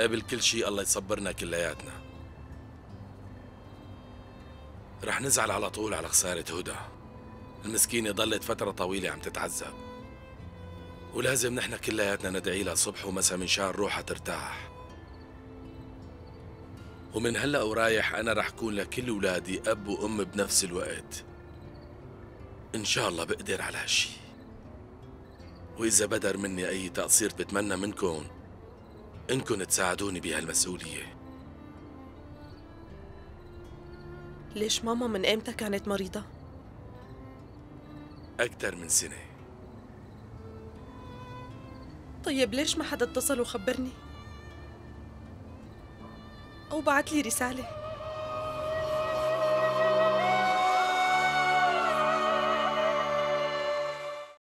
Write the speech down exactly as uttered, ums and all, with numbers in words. قبل كل شيء الله يصبرنا كلياتنا. رح نزعل على طول على خسارة هدى، المسكينة ضلت فترة طويلة عم تتعذب، ولازم نحن كلياتنا ندعي لها صبح ومساء منشان روحها ترتاح. ومن هلا ورايح أنا رح كون لكل ولادي أب وأم بنفس الوقت، إن شاء الله بقدر على هالشي. وإذا بدر مني أي تقصير بتمنى منكم إنكم تساعدوني بهالمسؤولية. ليش ماما من إمتى كانت مريضة؟ أكثر من سنة. طيب ليش ما حدا اتصل وخبرني؟ أو بعت لي رسالة؟